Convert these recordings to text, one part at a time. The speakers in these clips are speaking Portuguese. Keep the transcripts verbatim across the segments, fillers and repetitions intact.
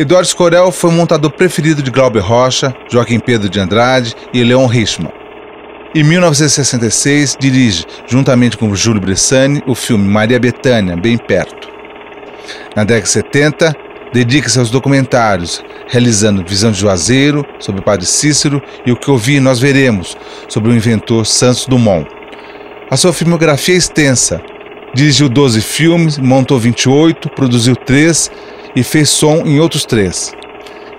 Eduardo Escorel foi o montador preferido de Glauber Rocha, Joaquim Pedro de Andrade e Leon Hirszman. Em mil novecentos e sessenta e seis, dirige, juntamente com Júlio Bressane, o filme Maria Betânia, Bem Perto. Na década de setenta, dedica-se aos documentários, realizando Visão de Juazeiro, sobre o Padre Cícero, e O Que Ouvi e Nós Veremos, sobre o inventor Santos Dumont. A sua filmografia é extensa. Dirigiu doze filmes, montou vinte e oito, produziu três e fez som em outros três.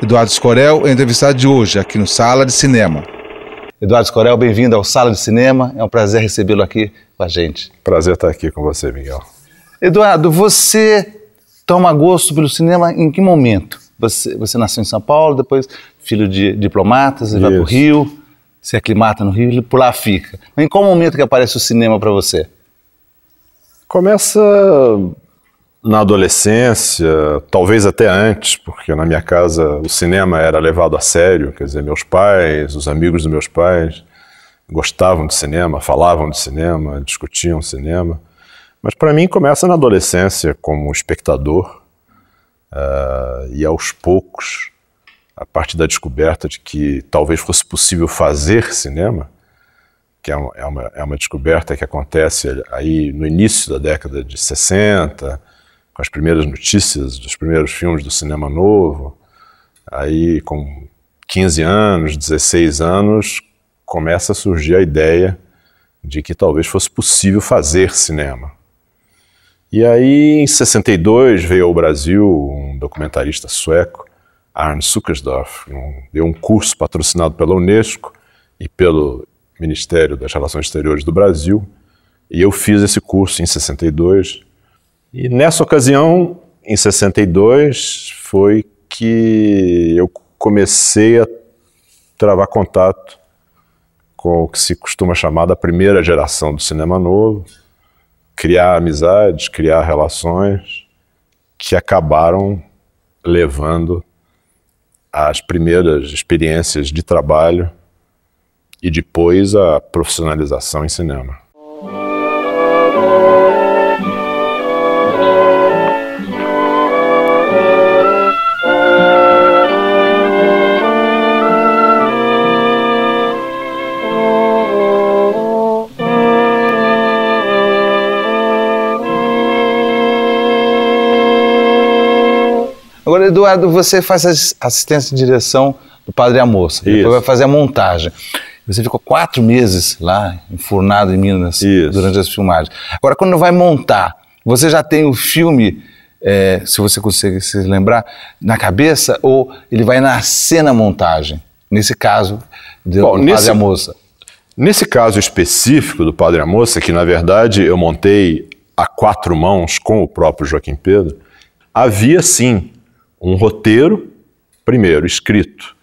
Eduardo Escorel é entrevistado de hoje, aqui no Sala de Cinema. Eduardo Escorel, bem-vindo ao Sala de Cinema. É um prazer recebê-lo aqui com a gente. Prazer estar aqui com você, Miguel. Eduardo, você toma gosto pelo cinema em que momento? Você, você nasceu em São Paulo, depois filho de diplomatas, vai para o Rio, se aclimata no Rio e por lá fica. Mas em qual momento que aparece o cinema para você? Começa na adolescência, talvez até antes, porque na minha casa o cinema era levado a sério, quer dizer, meus pais, os amigos dos meus pais gostavam de cinema, falavam de cinema, discutiam cinema, mas para mim começa na adolescência como espectador uh, e aos poucos, a parte da descoberta de que talvez fosse possível fazer cinema, que é uma, é uma descoberta que acontece aí no início da década de sessenta, com as primeiras notícias dos primeiros filmes do Cinema Novo. Aí, com quinze anos, dezesseis anos, começa a surgir a ideia de que talvez fosse possível fazer cinema. E aí, em sessenta e dois, veio ao Brasil um documentarista sueco, Arne Sukkersdorf, um, deu um curso patrocinado pela Unesco e pelo Ministério das Relações Exteriores do Brasil, e eu fiz esse curso em sessenta e dois, e nessa ocasião, em sessenta e dois, foi que eu comecei a travar contato com o que se costuma chamar da primeira geração do cinema novo, criar amizades, criar relações, que acabaram levando às primeiras experiências de trabalho e depois a profissionalização em cinema. Agora, Eduardo, você faz assistência de direção do Padre e a Moça, depois Isso. vai fazer a montagem. Você ficou quatro meses lá, enfurnado em Minas, Isso. durante as filmagens. Agora, quando vai montar, você já tem o filme, é, se você consegue se lembrar, na cabeça, ou ele vai nascer na montagem? Nesse caso, do Bom, Padre e a Moça. Nesse caso específico do Padre e a Moça, que na verdade eu montei a quatro mãos com o próprio Joaquim Pedro, havia sim um roteiro, primeiro, escrito,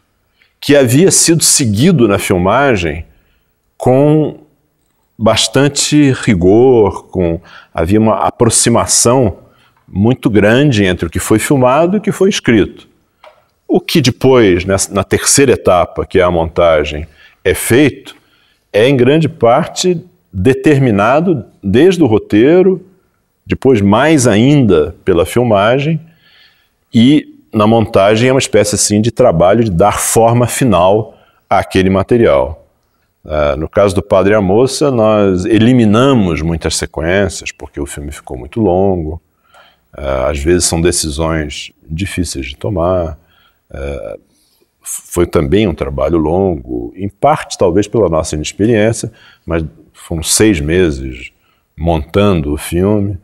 que havia sido seguido na filmagem com bastante rigor, com, havia uma aproximação muito grande entre o que foi filmado e o que foi escrito. O que depois, nessa, na terceira etapa, que é a montagem, é feito, é em grande parte determinado desde o roteiro, depois mais ainda pela filmagem, e na montagem é uma espécie assim de trabalho de dar forma final àquele material. Uh, no caso do Padre e a Moça, nós eliminamos muitas sequências, porque o filme ficou muito longo, uh, às vezes são decisões difíceis de tomar, uh, foi também um trabalho longo, em parte talvez pela nossa inexperiência, mas foram seis meses montando o filme,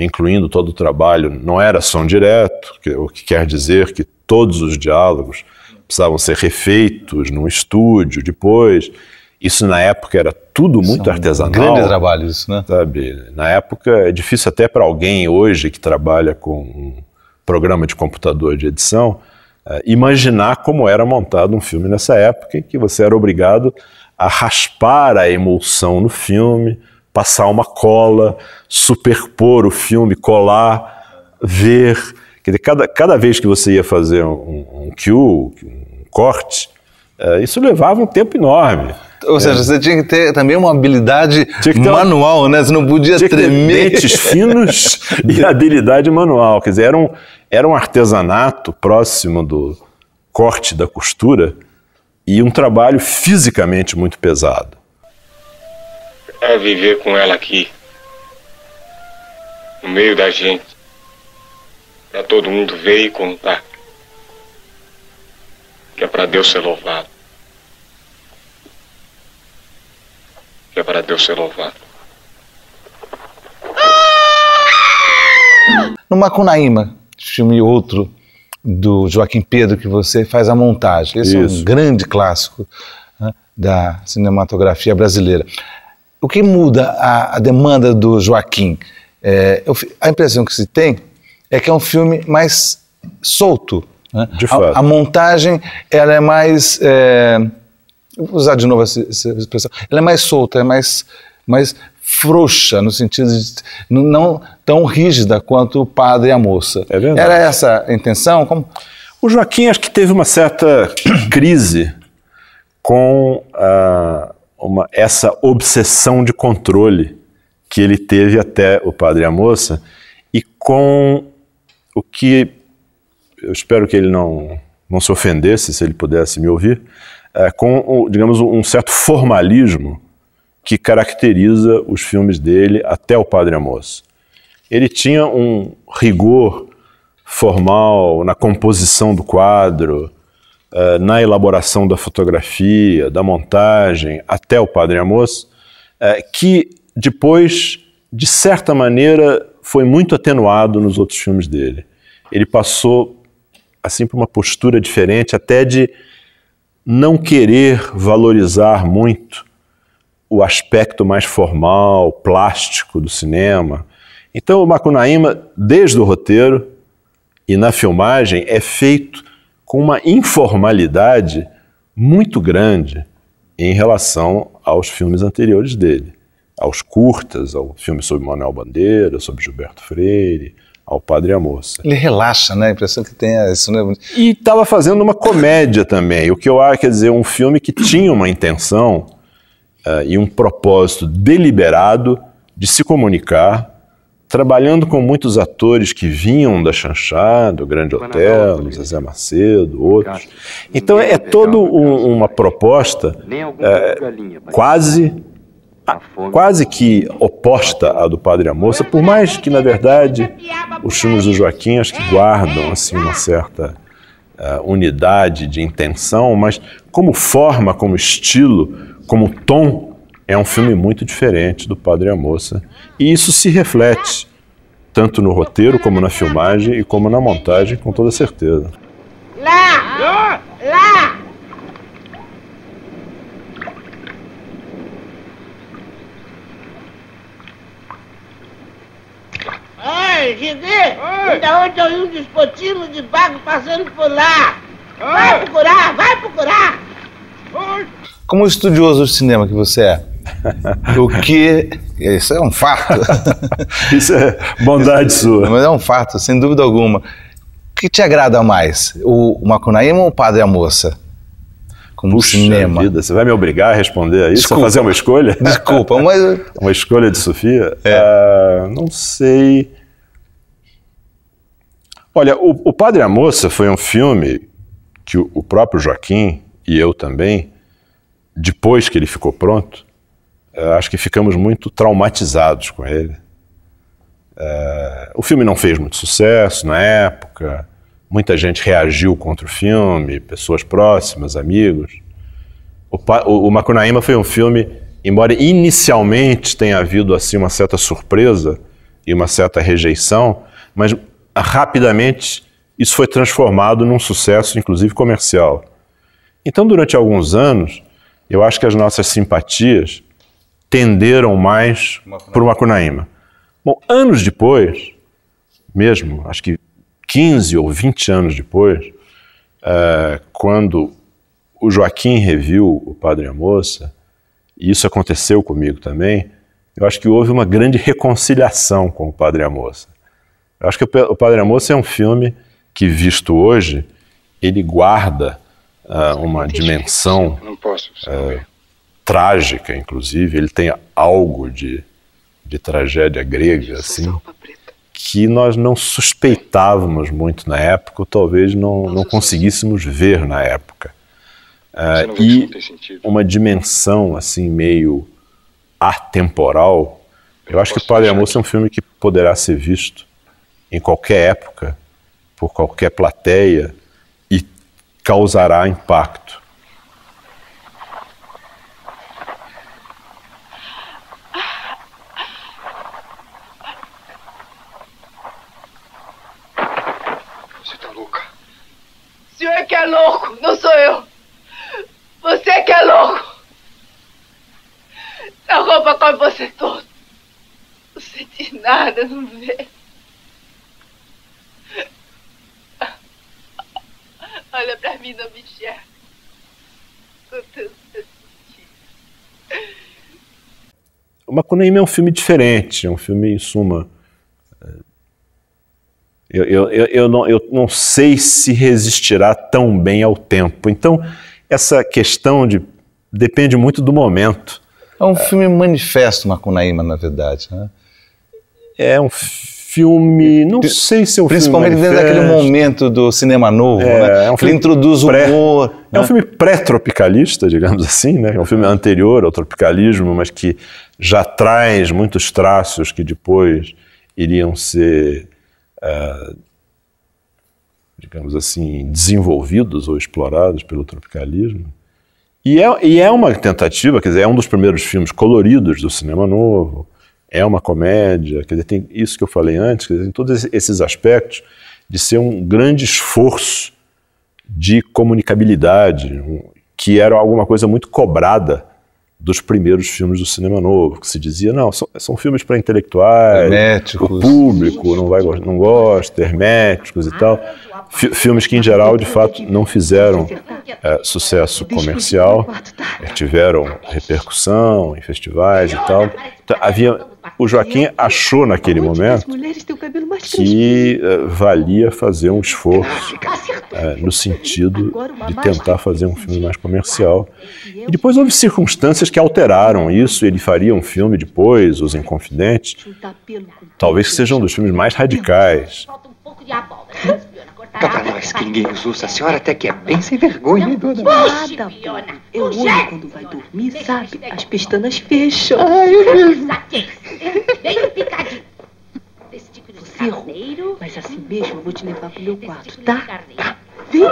incluindo todo o trabalho, não era som direto, que, o que quer dizer que todos os diálogos precisavam ser refeitos num estúdio depois. Isso na época era tudo muito artesanal. Grande trabalho isso, né? Sabe? Na época é difícil até para alguém hoje que trabalha com um programa de computador de edição, uh, imaginar como era montado um filme nessa época, em que você era obrigado a raspar a emulsão no filme, passar uma cola, superpor o filme, colar, ver. Quer dizer, cada, cada vez que você ia fazer um, um cue, um corte, Isso levava um tempo enorme. Ou seja, é. você tinha que ter também uma habilidade manual, um... né? Você não podia tinha tremer. Que ter dentes finos e habilidade manual. Quer dizer, era um, era um artesanato próximo do corte, da costura, e um trabalho fisicamente muito pesado. É viver com ela aqui, no meio da gente, para todo mundo ver e contar, que é para Deus ser louvado. Que é para Deus ser louvado. No Macunaíma, filme outro do Joaquim Pedro, que você faz a montagem. Esse Isso. é um grande clássico, né, da cinematografia brasileira. O que muda a, a demanda do Joaquim? É, eu, a impressão que se tem é que é um filme mais solto. Né? De fato. A, a montagem ela é mais... É, vou usar de novo essa expressão, ela é mais solta, é mais, mais frouxa, no sentido de não tão rígida quanto o Padre e a Moça. É verdade. Era essa a intenção? Como... O Joaquim acho que teve uma certa crise com uh, uma, essa obsessão de controle que ele teve até o Padre e a Moça e com o que, eu espero que ele não, não se ofendesse, se ele pudesse me ouvir, É, com, digamos, um certo formalismo que caracteriza os filmes dele até o Padre e a Moça. Ele tinha um rigor formal na composição do quadro, uh, na elaboração da fotografia, da montagem, até o Padre e a Moça, uh, que depois, de certa maneira, foi muito atenuado nos outros filmes dele. Ele passou, assim, por uma postura diferente, até de não querer valorizar muito o aspecto mais formal, plástico do cinema. Então o Macunaíma, desde o roteiro e na filmagem, é feito com uma informalidade muito grande em relação aos filmes anteriores dele, aos curtas, ao filme sobre Manuel Bandeira, sobre Gilberto Freire, ao Padre e a Moça. Ele relaxa, né? A impressão que tem é isso, né? E estava fazendo uma comédia também, o que eu acho, quer dizer, um filme que tinha uma intenção uh, e um propósito deliberado de se comunicar, trabalhando com muitos atores que vinham da Chanchá, do Grande Otelo, Zezé Macedo, outros. Então é toda um, uma proposta uh, quase... Ah, quase que oposta à do Padre e a Moça, por mais que, na verdade, os filmes do Joaquim acho que guardam assim, uma certa uh, unidade de intenção, mas como forma, como estilo, como tom, é um filme muito diferente do Padre e a Moça. E isso se reflete tanto no roteiro, como na filmagem e como na montagem, com toda certeza. Lá! Lá! Oi, Gidê, ainda ontem eu vi um despotismo de barco passando por lá. Vai procurar, vai procurar. Como estudioso do cinema que você é, o que... Isso é um fato. Isso é bondade Isso, sua. Mas é um fato, sem dúvida alguma. O que te agrada mais, o Macunaíma ou o Padre e a Moça? Como Puxa cinema. Vida, você vai me obrigar a responder a isso? Desculpa. A fazer uma escolha? Desculpa, mas... Uma escolha de Sofia? É. Uh, não sei... Olha, o, o Padre e a Moça foi um filme que o, o próprio Joaquim e eu também, depois que ele ficou pronto, uh, acho que ficamos muito traumatizados com ele. Uh, o filme não fez muito sucesso na época... Muita gente reagiu contra o filme, pessoas próximas, amigos. O, o, o Macunaíma foi um filme, embora inicialmente tenha havido assim, uma certa surpresa e uma certa rejeição, mas rapidamente isso foi transformado num sucesso, inclusive comercial. Então, durante alguns anos, eu acho que as nossas simpatias tenderam mais para o Macunaíma. Bom, anos depois, mesmo, acho que quinze ou vinte anos depois, uh, quando o Joaquim reviu o Padre e a Moça, e isso aconteceu comigo também, eu acho que houve uma grande reconciliação com o Padre e a Moça. Eu acho que o Padre e a Moça é um filme que, visto hoje, ele guarda uh, uma dimensão uh, trágica, inclusive. Ele tem algo de, de tragédia grega, assim, que nós não suspeitávamos muito na época, ou talvez não, não conseguíssemos ver na época. Uh, e uma dimensão assim meio atemporal. Eu acho que Padre e a Moça é um filme que poderá ser visto em qualquer época, por qualquer plateia, e causará impacto. Você tá louca? O senhor é que é louco, não sou eu. Você é que é louco. A roupa come você todo. Não senti nada, não vê. Olha pra mim, não me enxerga. O Macunaíma é um filme diferente, é um filme, em suma... Eu, eu, eu, eu, não, eu não sei se resistirá tão bem ao tempo. Então, essa questão de depende muito do momento. É um filme manifesto, Macunaíma, na verdade, né? É um filme, não sei se é um filme manifesto. Principalmente dentro daquele momento do Cinema Novo, é, né? É um filme que introduz o humor. É, né? Um filme pré-tropicalista, digamos assim, né? É um filme anterior ao tropicalismo, mas que já traz muitos traços que depois iriam ser, uh, digamos assim, desenvolvidos ou explorados pelo tropicalismo. E é, e é uma tentativa, quer dizer, é um dos primeiros filmes coloridos do Cinema Novo. É uma comédia, quer dizer, tem isso que eu falei antes, quer dizer, tem todos esses aspectos de ser um grande esforço de comunicabilidade, que era alguma coisa muito cobrada dos primeiros filmes do Cinema Novo, que se dizia, não, são, são filmes para intelectuais, herméticos. O público não, vai, não gosta, herméticos e tal. Filmes que, em geral, de fato, não fizeram é, sucesso comercial, tiveram repercussão em festivais e tal. Então, havia, o Joaquim achou naquele momento que uh, valia fazer um esforço uh, no sentido de tentar fazer um filme mais comercial. E depois houve circunstâncias que alteraram isso. Ele faria um filme depois, Os Inconfidentes, talvez que seja um dos filmes mais radicais. Cavalhões que ninguém nos usa, a senhora até que é bem sem vergonha, hein, dona? Nada, Fiona. Eu olho quando vai dormir, sabe? As pestanas fecham. Ai, eu mesmo. Bem picadinho. Você errou, mas assim mesmo eu vou te levar pro meu quarto, tá? Vem.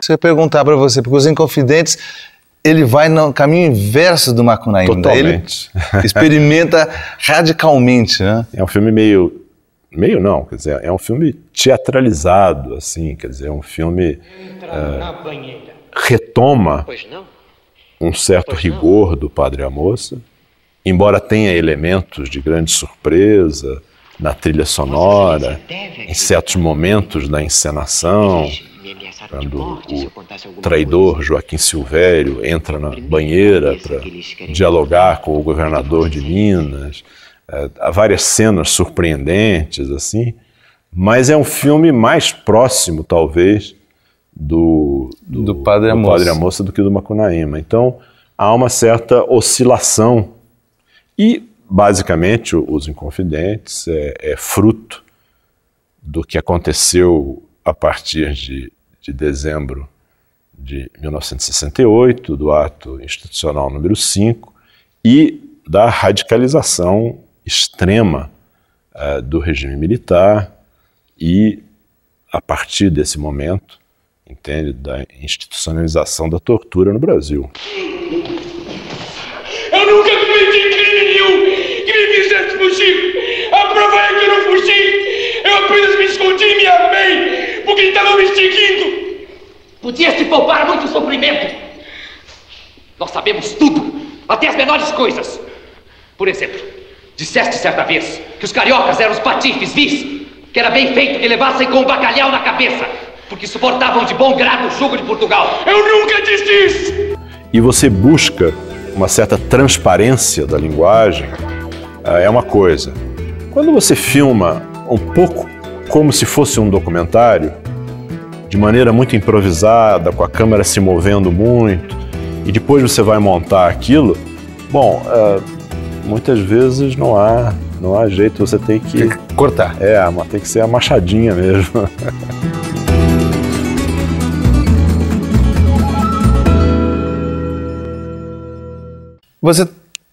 Se eu perguntar pra você, porque Os Inconfidentes... ele vai no caminho inverso do Macunaíma. Totalmente. Ele experimenta radicalmente, né? É um filme meio... meio não, quer dizer, é um filme teatralizado, assim, quer dizer, é um filme... Uh, retoma um certo rigor do Padre e a Moça, embora tenha elementos de grande surpresa na trilha sonora, em certos momentos da encenação... Quando o traidor Joaquim Silvério entra na banheira para dialogar com o governador de Minas, há várias cenas surpreendentes, assim, mas é um filme mais próximo, talvez, do, do, do Padre e a Moça. Moça do que do Macunaíma. Então, há uma certa oscilação e, basicamente, Os Inconfidentes é, é fruto do que aconteceu a partir de de dezembro de mil novecentos e sessenta e oito, do ato institucional número cinco, e da radicalização extrema uh, do regime militar e, a partir desse momento, entende, da institucionalização da tortura no Brasil. Eu nunca cometi crime nenhum que me fizesse fugir. A prova é que eu não fugi. Eu apenas me escondi e me amei. Porque estavam me extinguindo. Podia se poupar muito sofrimento. Nós sabemos tudo, até as menores coisas. Por exemplo, disseste certa vez que os cariocas eram os patifes vis, que era bem feito que levassem com um bacalhau na cabeça, porque suportavam de bom grado o jugo de Portugal. Eu nunca disse isso! E você busca uma certa transparência da linguagem, é uma coisa. Quando você filma um pouco como se fosse um documentário, de maneira muito improvisada, com a câmera se movendo muito, e depois você vai montar aquilo, bom, uh, muitas vezes não há, não há jeito, você tem que... Tem que cortar. É, mas tem que ser a machadinha mesmo. Você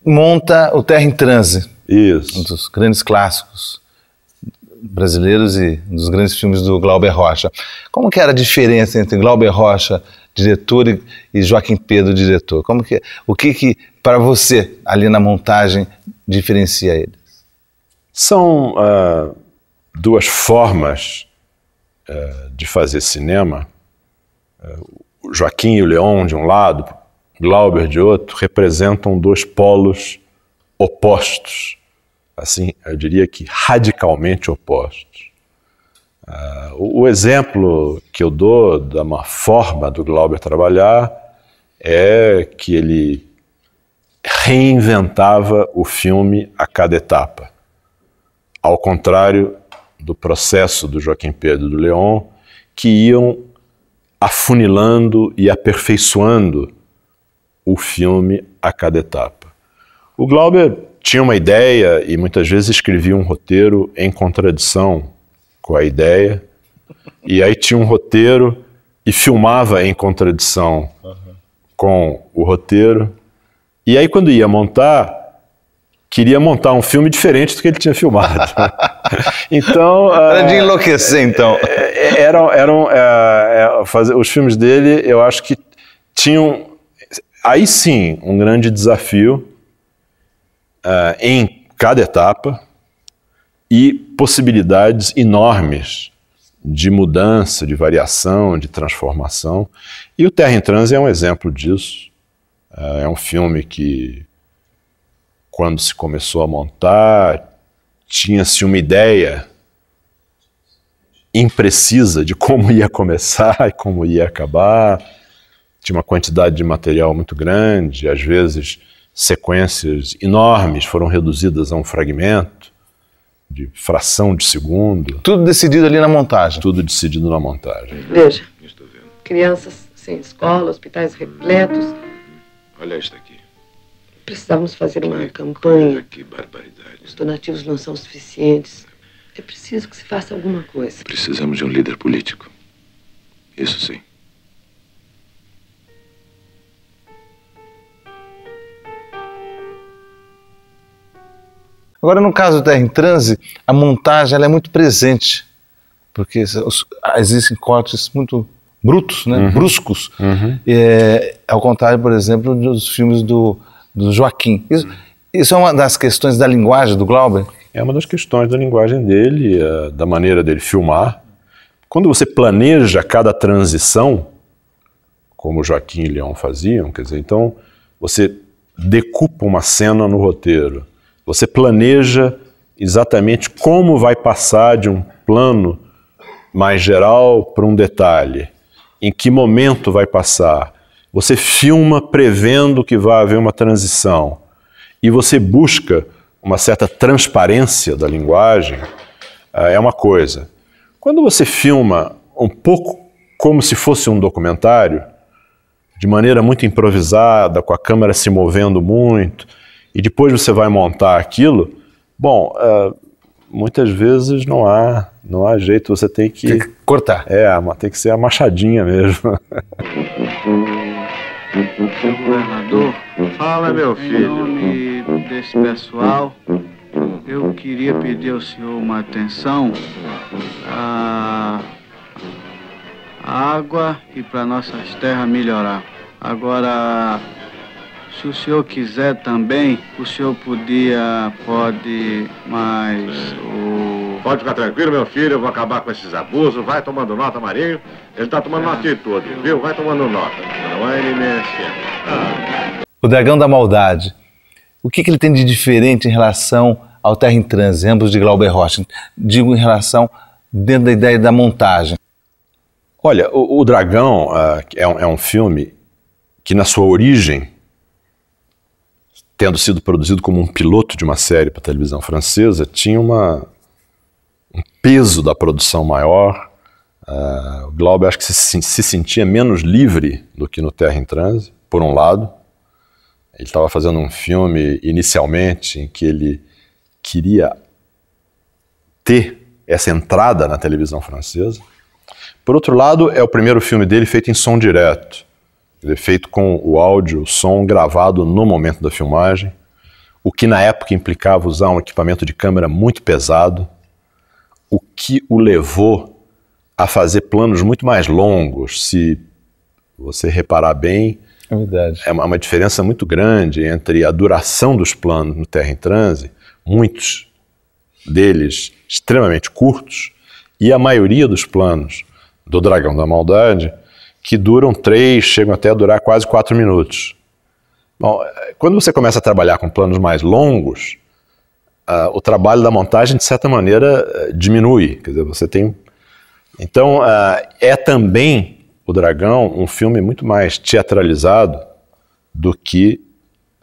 monta o Terra em Transe. Isso. Um dos grandes clássicos brasileiros e um dos grandes filmes do Glauber Rocha. Como que era a diferença entre Glauber Rocha, diretor, e, e Joaquim Pedro, diretor? Como que, o que que, para você, ali na montagem, diferencia eles? São uh, duas formas uh, de fazer cinema. Uh, o Joaquim e o Leon, de um lado, Glauber, de outro, representam dois polos opostos. Assim, eu diria que radicalmente opostos. Uh, o, o exemplo que eu dou de uma forma do Glauber trabalhar é que ele reinventava o filme a cada etapa. Ao contrário do processo do Joaquim Pedro e do Leon, que iam afunilando e aperfeiçoando o filme a cada etapa. O Glauber tinha uma ideia e muitas vezes escrevia um roteiro em contradição com a ideia, e aí tinha um roteiro e filmava em contradição uhum. com o roteiro, e aí quando ia montar, queria montar um filme diferente do que ele tinha filmado. Então... Era de enlouquecer, então. Eram, eram, eram, fazer, os filmes dele, eu acho que tinham... Aí sim, um grande desafio uh, em cada etapa e possibilidades enormes de mudança, de variação, de transformação. E o Terra em Transe é um exemplo disso. Uh, é um filme que, quando se começou a montar, tinha-se uma ideia imprecisa de como ia começar e como ia acabar. Tinha uma quantidade de material muito grande, às vezes sequências enormes foram reduzidas a um fragmento de fração de segundo. Tudo decidido ali na montagem. Tudo decidido na montagem. Veja, crianças sem escola, hospitais repletos. Olha esta aqui. Precisávamos fazer uma campanha. Que barbaridade. Os donativos não são suficientes. É preciso que se faça alguma coisa. Precisamos de um líder político. Isso sim. Agora, no caso do Terra em Transe, a montagem ela é muito presente, porque os, existem cortes muito brutos, né? Uhum. Bruscos, uhum. É, ao contrário, por exemplo, dos filmes do, do Joaquim. Isso, uhum. isso é uma das questões da linguagem do Glauber? É uma das questões da linguagem dele, da maneira dele filmar. Quando você planeja cada transição, como Joaquim e Leon faziam, quer dizer, então você decupa uma cena no roteiro. Você planeja exatamente como vai passar de um plano mais geral para um detalhe, em que momento vai passar. Você filma prevendo que vai haver uma transição e você busca uma certa transparência da linguagem, é uma coisa. Quando você filma um pouco como se fosse um documentário, de maneira muito improvisada, com a câmera se movendo muito, e depois você vai montar aquilo, bom, uh, muitas vezes não há, não há jeito, você tem que... Tem que cortar. É, mas tem que ser a machadinha mesmo. Governador, fala, meu filho. Em nome desse pessoal, eu queria pedir ao senhor uma atenção à água e para nossas terras melhorar. Agora... Se o senhor quiser também, o senhor podia, pode, mas... O... Pode ficar tranquilo, meu filho, eu vou acabar com esses abusos. Vai tomando nota, Marinho. Ele tá tomando é. uma atitude, viu? Vai tomando nota. Não é ele mesmo. O Dragão da Maldade. O que, que ele tem de diferente em relação ao Terra em Transe, ambos de Glauber Rocha? Digo em relação, dentro da ideia da montagem. Olha, o, o Dragão uh, é, um, é um filme que, na sua origem... tendo sido produzido como um piloto de uma série para a televisão francesa, tinha uma, um peso da produção maior. Uh, o Glauber acho que se, se sentia menos livre do que no Terra em Transe, por um lado. Ele estava fazendo um filme inicialmente em que ele queria ter essa entrada na televisão francesa. Por outro lado, é o primeiro filme dele feito em som direto. Ele é feito com o áudio, o som gravado no momento da filmagem, o que na época implicava usar um equipamento de câmera muito pesado, o que o levou a fazer planos muito mais longos. Se você reparar bem, é verdade. É uma diferença muito grande entre a duração dos planos no Terra em Transe, muitos deles extremamente curtos, e a maioria dos planos do Dragão da Maldade, que duram três, chegam até a durar quase quatro minutos. Bom, quando você começa a trabalhar com planos mais longos, uh, o trabalho da montagem, de certa maneira, uh, diminui. Quer dizer, você tem... Então, uh, é também o Dragão um filme muito mais teatralizado do que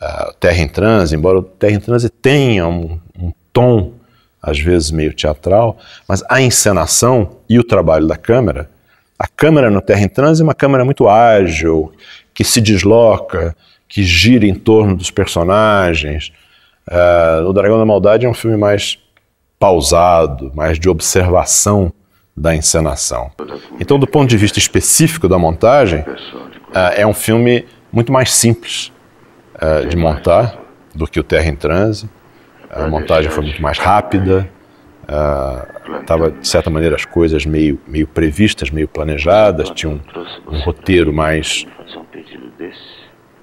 uh, Terra em Transe, embora o Terra em Transe tenha um, um tom às vezes meio teatral, mas a encenação e o trabalho da câmera, a câmera no Terra em Transe é uma câmera muito ágil, que se desloca, que gira em torno dos personagens. Uh, o Dragão da Maldade é um filme mais pausado, mais de observação da encenação. Então, do ponto de vista específico da montagem, uh, é um filme muito mais simples uh, de montar do que o Terra em Transe. A montagem foi muito mais rápida, estava, uh, de certa maneira, as coisas meio, meio previstas, meio planejadas, tinha um, um roteiro mais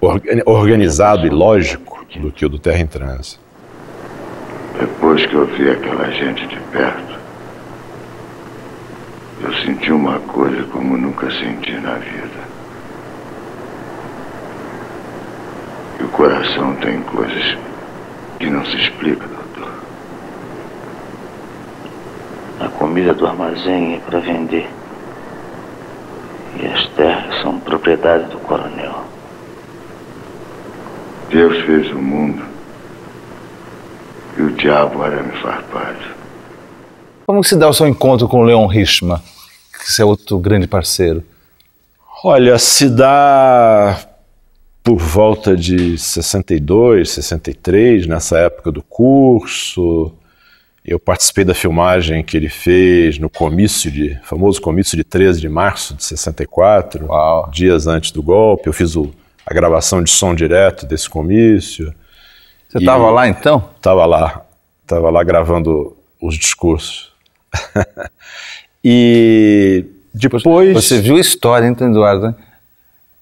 orga organizado e lógico do que o do Terra em Transe. Depois que eu vi aquela gente de perto, eu senti uma coisa como nunca senti na vida. E o coração tem coisas que não se explica, doutor. A comida do armazém é para vender. E as terras são propriedade do coronel. Deus fez o mundo e o diabo era me farpado. Como se dá o seu encontro com o Leon Hirszman, que é outro grande parceiro? Olha, se dá... por volta de sessenta e dois, sessenta e três, nessa época do curso, eu participei da filmagem que ele fez no comício, de famoso comício de treze de março de sessenta e quatro, Uau. Dias antes do golpe. Eu fiz o, a gravação de som direto desse comício. Você estava lá então? Estava lá, estava lá gravando os discursos. E depois... Você viu a história, hein, Eduardo, né?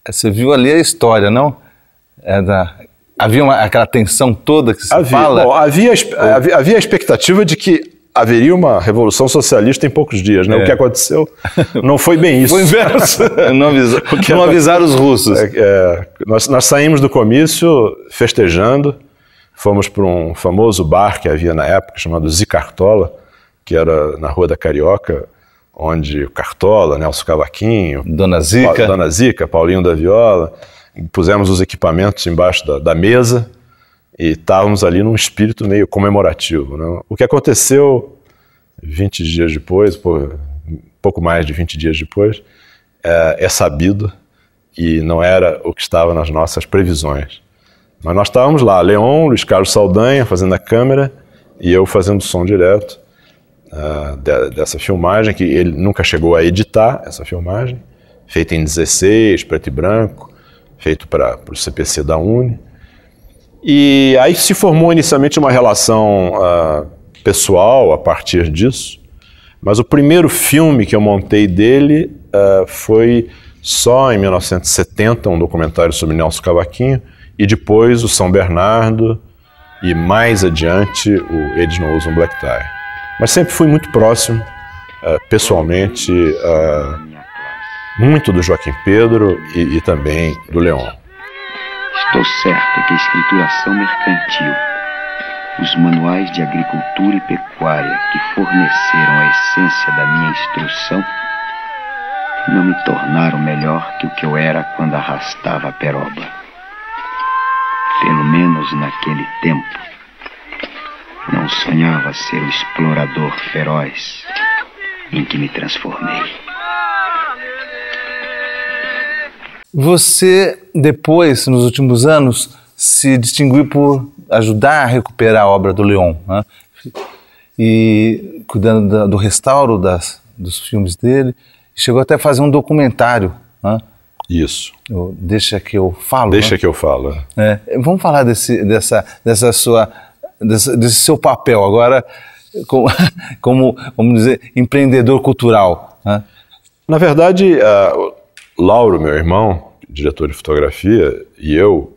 Você viu ali a história, não? É da... Havia uma, aquela tensão toda que se havia, fala? Bom, havia, havia, havia a expectativa de que haveria uma revolução socialista em poucos dias, né? É. O que aconteceu não foi bem isso. Foi o inverso. Não, avisa, não avisaram os russos. É, é, nós, nós saímos do comício festejando, fomos para um famoso bar que havia na época, chamado Zicartola, que era na Rua da Carioca, onde o Cartola, Nelson Cavaquinho, Dona Zica, Dona Zica, Paulinho da Viola, pusemos os equipamentos embaixo da, da mesa e estávamos ali num espírito meio comemorativo, né? O que aconteceu vinte dias depois, pô, pouco mais de vinte dias depois, é, é sabido e não era o que estava nas nossas previsões. Mas nós estávamos lá, Leon, Luiz Carlos Saldanha fazendo a câmera e eu fazendo o som direto. Uh, de, dessa filmagem, que ele nunca chegou a editar, essa filmagem, feita em dezesseis, preto e branco, feito para o C P C da UNE. E aí se formou inicialmente uma relação uh, pessoal a partir disso, mas o primeiro filme que eu montei dele uh, foi só em mil novecentos e setenta, um documentário sobre Nelson Cavaquinho, e depois o São Bernardo, e mais adiante o Eles Não Usam Black Tie. Mas sempre fui muito próximo, uh, pessoalmente, uh, muito do Joaquim Pedro e, e também do Leon. Estou certo que a escrituração mercantil, os manuais de agricultura e pecuária que forneceram a essência da minha instrução, não me tornaram melhor que o que eu era quando arrastava a peroba. pelo menos naquele tempo, não sonhava ser o explorador feroz em que me transformei. Você, depois, nos últimos anos, se distinguiu por ajudar a recuperar a obra do Leon, né? E cuidando da, do restauro das, dos filmes dele, chegou até a fazer um documentário, né? Isso. Deixa Que Eu Falo. Deixa, né? Que Eu Falo. É. Vamos falar desse, dessa, dessa sua, dessa, desse seu papel agora como, como, vamos dizer, empreendedor cultural, né? Na verdade, uh, Lauro, meu irmão, diretor de fotografia, e eu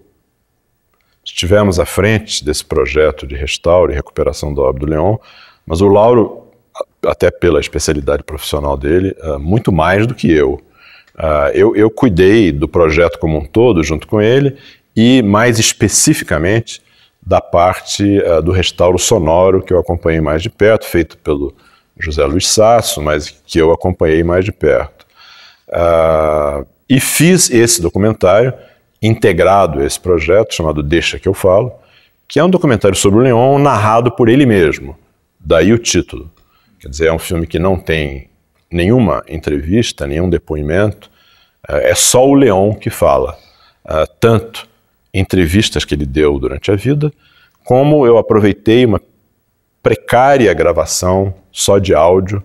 estivemos à frente desse projeto de restauro e recuperação da obra do Leon, mas o Lauro, até pela especialidade profissional dele, uh, muito mais do que eu. Uh, eu, eu cuidei do projeto como um todo junto com ele e, mais especificamente, da parte uh, do restauro sonoro que eu acompanhei mais de perto, feito pelo José Luiz Sasso, mas que eu acompanhei mais de perto. Uh, e fiz esse documentário, integrado a esse projeto, chamado Deixa Que Eu Falo, que é um documentário sobre o Leon narrado por ele mesmo, daí o título. Quer dizer, é um filme que não tem nenhuma entrevista, nenhum depoimento, é só o Leon que fala. Tanto entrevistas que ele deu durante a vida, como eu aproveitei uma precária gravação só de áudio,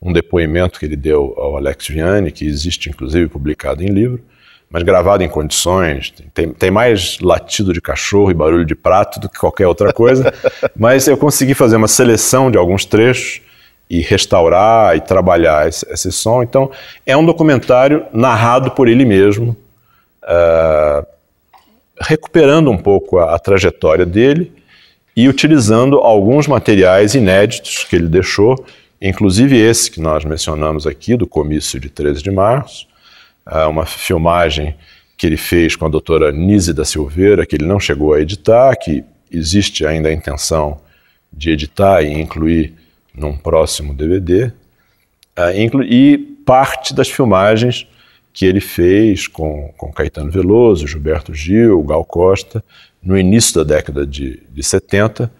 um depoimento que ele deu ao Alex Vianney, que existe inclusive publicado em livro, mas gravado em condições, tem, tem mais latido de cachorro e barulho de prato do que qualquer outra coisa, mas eu consegui fazer uma seleção de alguns trechos e restaurar e trabalhar esse, esse som. Então, é um documentário narrado por ele mesmo, uh, recuperando um pouco a, a trajetória dele e utilizando alguns materiais inéditos que ele deixou, inclusive esse que nós mencionamos aqui, do comício de treze de março, uh, uma filmagem que ele fez com a doutora Nízida Silveira, que ele não chegou a editar, que existe ainda a intenção de editar e incluir num próximo D V D, uh, e parte das filmagens que ele fez com, com Caetano Veloso, Gilberto Gil, Gal Costa, no início da década de, de setenta,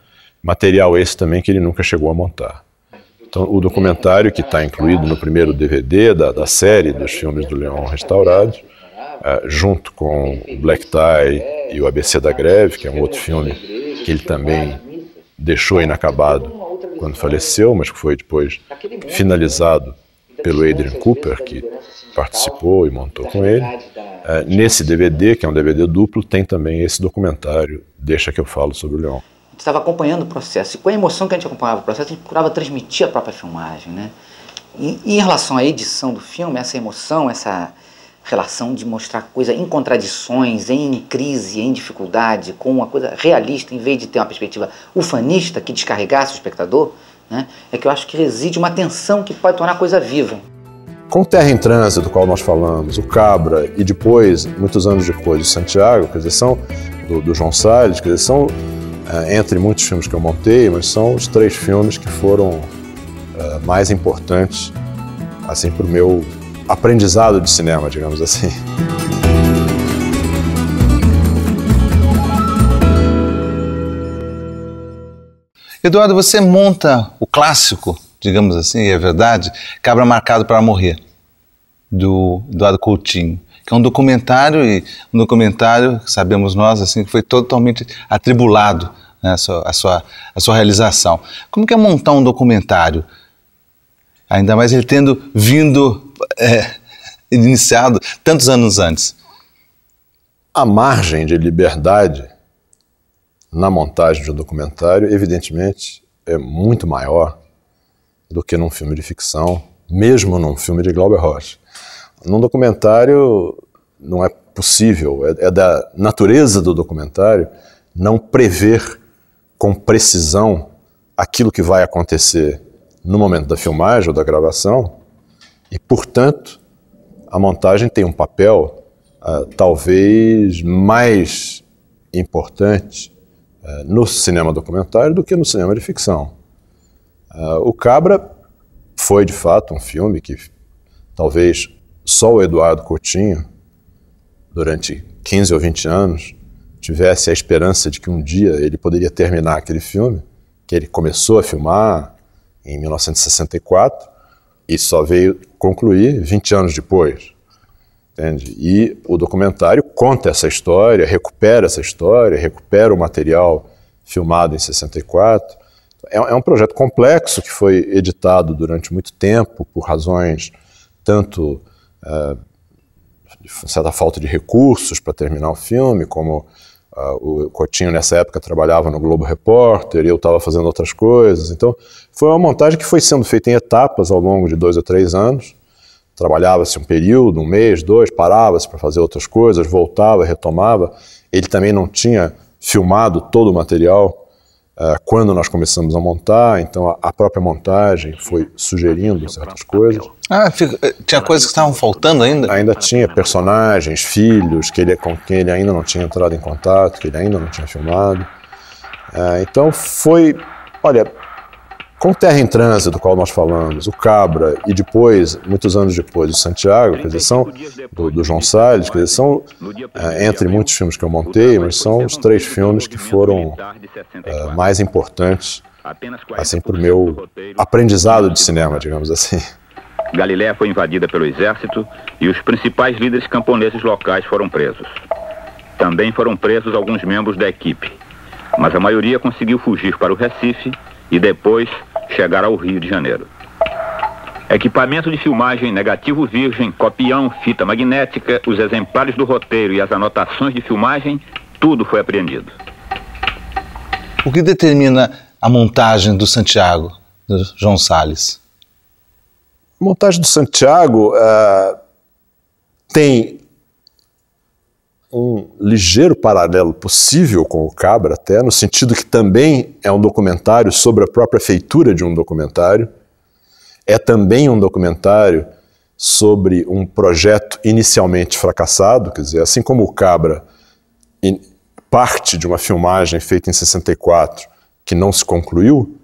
material esse também que ele nunca chegou a montar. Então, o documentário que está incluído no primeiro D V D da, da série dos filmes do Leon restaurados, uh, junto com Black Tie e o A B C da Greve, que é um outro filme que ele também deixou inacabado quando faleceu, mas que foi depois finalizado pelo Adrian Cooper, que participou e montou com ele. Uh, nesse D V D, que é um D V D duplo, tem também esse documentário, Deixa Que Eu Falo, sobre o Leon. A gente estava acompanhando o processo, e com a emoção que a gente acompanhava o processo, a gente procurava transmitir a própria filmagem, né? E, e em relação à edição do filme, essa emoção, essa relação de mostrar coisa em contradições, em crise, em dificuldade, com uma coisa realista, em vez de ter uma perspectiva ufanista que descarregasse o espectador, né, é que eu acho que reside uma tensão que pode tornar a coisa viva. Com Terra em Transe, do qual nós falamos, o Cabra, e depois, muitos anos depois, o Santiago, quer dizer, são do, do João Salles, quer dizer, são, entre muitos filmes que eu montei, mas são os três filmes que foram mais importantes, assim, para o meu aprendizado de cinema, digamos assim. Eduardo, você monta o clássico, digamos assim, é verdade, Cabra Marcado para Morrer, do Eduardo Coutinho, que é um documentário, e um documentário, sabemos nós, assim, que foi totalmente atribulado, né, a sua, a sua, a sua realização. Como que é montar um documentário? Ainda mais ele tendo vindo, é, iniciado tantos anos antes. A margem de liberdade na montagem de um documentário, evidentemente, é muito maior do que num filme de ficção, mesmo num filme de Glauber Rocha. Num documentário não é possível, é, é da natureza do documentário não prever com precisão aquilo que vai acontecer no momento da filmagem ou da gravação, e, portanto, a montagem tem um papel uh, talvez mais importante uh, no cinema documentário do que no cinema de ficção. Uh, o Cabra foi, de fato, um filme que talvez só o Eduardo Coutinho, durante quinze ou vinte anos, tivesse a esperança de que um dia ele poderia terminar aquele filme, que ele começou a filmar em mil novecentos e sessenta e quatro e só veio concluir vinte anos depois. Entende? E o documentário conta essa história, recupera essa história, recupera o material filmado em sessenta e quatro. É, é um projeto complexo que foi editado durante muito tempo por razões tanto uh, de certa falta de recursos para terminar o filme, como uh, o Coutinho nessa época trabalhava no Globo Repórter e eu estava fazendo outras coisas. Então foi uma montagem que foi sendo feita em etapas ao longo de dois ou três anos. Trabalhava-se um período, um mês, dois, parava-se para fazer outras coisas, voltava, retomava. Ele também não tinha filmado todo o material uh, quando nós começamos a montar, então a, a própria montagem foi sugerindo certas coisas. Ah, tinha coisas que estavam faltando ainda? Ainda tinha personagens, filhos que ele, com quem ele ainda não tinha entrado em contato, que ele ainda não tinha filmado. Uh, então foi, olha... Com Terra em Transe, do qual nós falamos, o Cabra e depois, muitos anos depois, o Santiago, quer dizer, são, do, do João Salles, quer dizer, são, é, entre muitos filmes que eu montei, mas são os três filmes que foram é, mais importantes, assim, para o meu aprendizado de cinema, digamos assim. Galiléia foi invadida pelo exército e os principais líderes camponeses locais foram presos. Também foram presos alguns membros da equipe, mas a maioria conseguiu fugir para o Recife e depois chegar ao Rio de Janeiro. Equipamento de filmagem, negativo virgem, copião, fita magnética, os exemplares do roteiro e as anotações de filmagem, tudo foi apreendido. O que determina a montagem do Santiago, do João Salles? A montagem do Santiago uh, tem um ligeiro paralelo possível com o Cabra até, no sentido que também é um documentário sobre a própria feitura de um documentário, é também um documentário sobre um projeto inicialmente fracassado, quer dizer, assim como o Cabra parte de uma filmagem feita em sessenta e quatro que não se concluiu,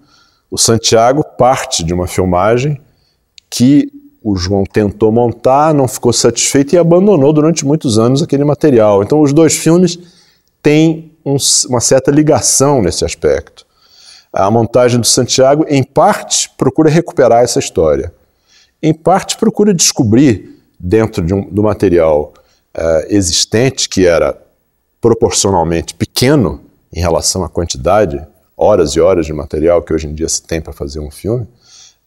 o Santiago parte de uma filmagem que o João tentou montar, não ficou satisfeito e abandonou durante muitos anos aquele material. Então os dois filmes têm um, uma certa ligação nesse aspecto. A montagem do Santiago, em parte, procura recuperar essa história. Em parte, procura descobrir dentro de um, do material uh, existente, que era proporcionalmente pequeno em relação à quantidade, horas e horas de material que hoje em dia se tem para fazer um filme,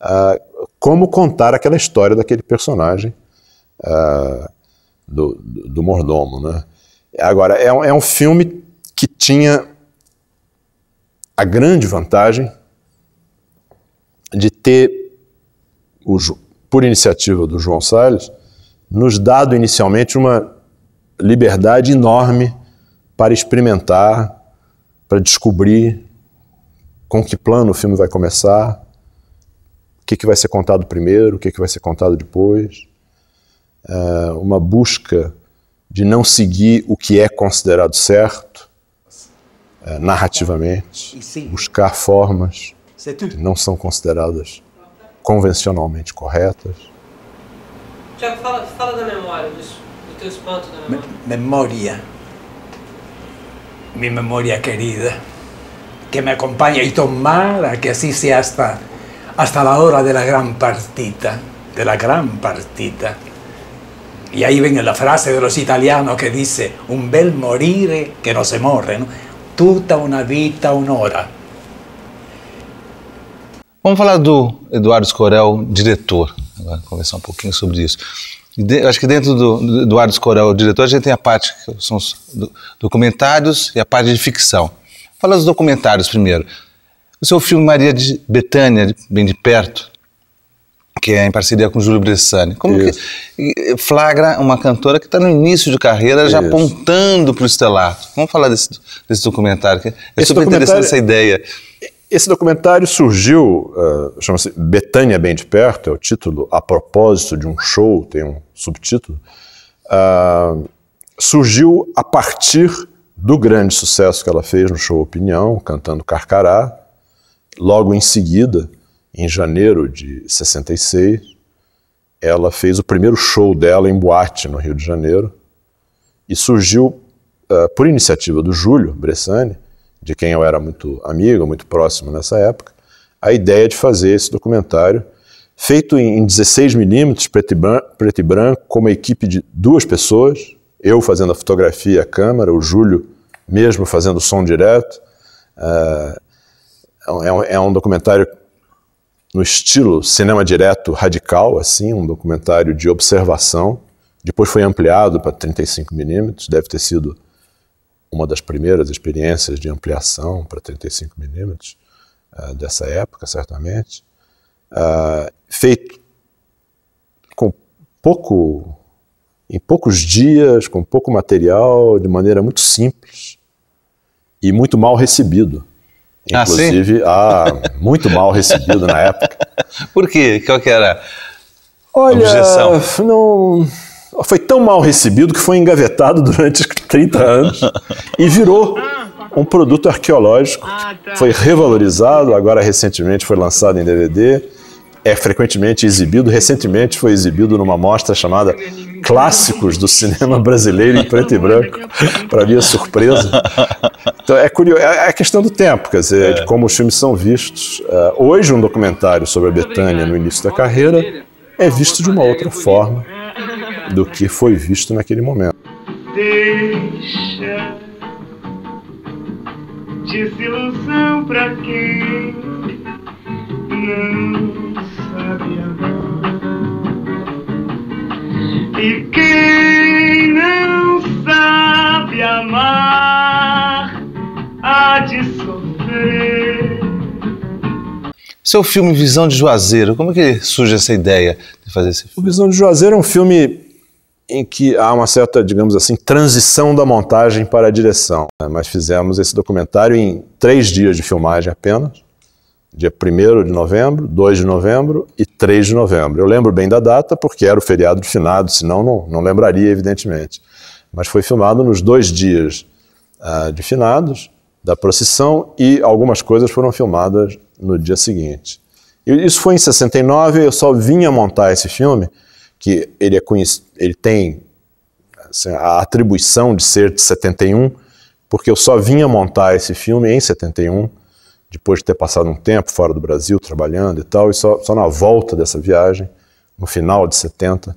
Uh, como contar aquela história daquele personagem uh, do, do, do mordomo, né? Agora, é um, é um filme que tinha a grande vantagem de ter, o, por iniciativa do João Salles, nos dado inicialmente uma liberdade enorme para experimentar, para descobrir com que plano o filme vai começar, o que, que vai ser contado primeiro, o que, que vai ser contado depois. Uh, uma busca de não seguir o que é considerado certo, uh, narrativamente, buscar formas que não são consideradas convencionalmente corretas. Tiago, fala, fala da memória, do, do teu espanto da memória. Me memória, minha memória querida, que me acompanha e tomara que assim seja hasta... hasta la hora de la gran partita, de la gran partita. Y ahí ven la frase de los italianos que dice, un bel morire que no se morre, ¿no? Tutta una vita, un'ora. Vamos falar do Eduardo Escorel, diretor. Agora, conversar um pouquinho sobre isso. De, acho que dentro do, do Eduardo Escorel, diretor, a gente tem a parte que são os do, documentários e a parte de ficção. Fala dos documentários primeiro. O seu filme Maria de Betânia, bem de perto, que é em parceria com Júlio Bressane, como Isso. que flagra uma cantora que está no início de carreira, já Isso. apontando para o estelato. Vamos falar desse, desse documentário, que é esse super interessante essa ideia. Esse documentário surgiu, uh, chama-se Betânia Bem de Perto, é o título, a propósito de um show, tem um subtítulo, uh, surgiu a partir do grande sucesso que ela fez no show Opinião, cantando Carcará. Logo em seguida, em janeiro de sessenta e seis, ela fez o primeiro show dela em boate no Rio de Janeiro e surgiu uh, por iniciativa do Júlio Bressane, de quem eu era muito amigo, muito próximo nessa época, a ideia de fazer esse documentário, feito em dezesseis milímetros, preto, preto e branco, com uma equipe de duas pessoas, eu fazendo a fotografia e a câmera, o Júlio mesmo fazendo o som direto. É um, é um documentário no estilo cinema direto radical, assim, um documentário de observação. Depois foi ampliado para trinta e cinco milímetros, deve ter sido uma das primeiras experiências de ampliação para trinta e cinco milímetros uh, dessa época, certamente. Uh, feito com pouco, em poucos dias, com pouco material, de maneira muito simples e muito mal recebido. Inclusive, ah, ah, muito mal recebido na época. Por quê? Qual que era a Olha, objeção? Não... Foi tão mal recebido que foi engavetado durante trinta anos e virou um produto arqueológico. Foi revalorizado, agora recentemente foi lançado em D V D, é frequentemente exibido, recentemente foi exibido numa mostra chamada Clássicos do Cinema Brasileiro em Preto e Branco, para minha surpresa. Então é curioso, é a questão do tempo, quer dizer, é. de como os filmes são vistos. Hoje um documentário sobre a Betânia no início da carreira é visto de uma outra forma do que foi visto naquele momento. Deixa desilusão pra quem não sabe amar. E quem não sabe amar há de sofrer. Seu filme Visão de Juazeiro, como é que surge essa ideia de fazer esse filme? O Visão de Juazeiro é um filme em que há uma certa, digamos assim, transição da montagem para a direção. Mas fizemos esse documentário em três dias de filmagem apenas, dia primeiro de novembro, dois de novembro e três de novembro. Eu lembro bem da data porque era o feriado de finado, senão não, não lembraria, evidentemente. Mas foi filmado nos dois dias uh, de finados da procissão e algumas coisas foram filmadas no dia seguinte. E isso foi em sessenta e nove, eu só vinha montar esse filme, que ele, é ele tem assim, a atribuição de ser de setenta e um, porque eu só vinha montar esse filme em setenta e um, depois de ter passado um tempo fora do Brasil, trabalhando e tal, e só, só na volta dessa viagem, no final de setenta,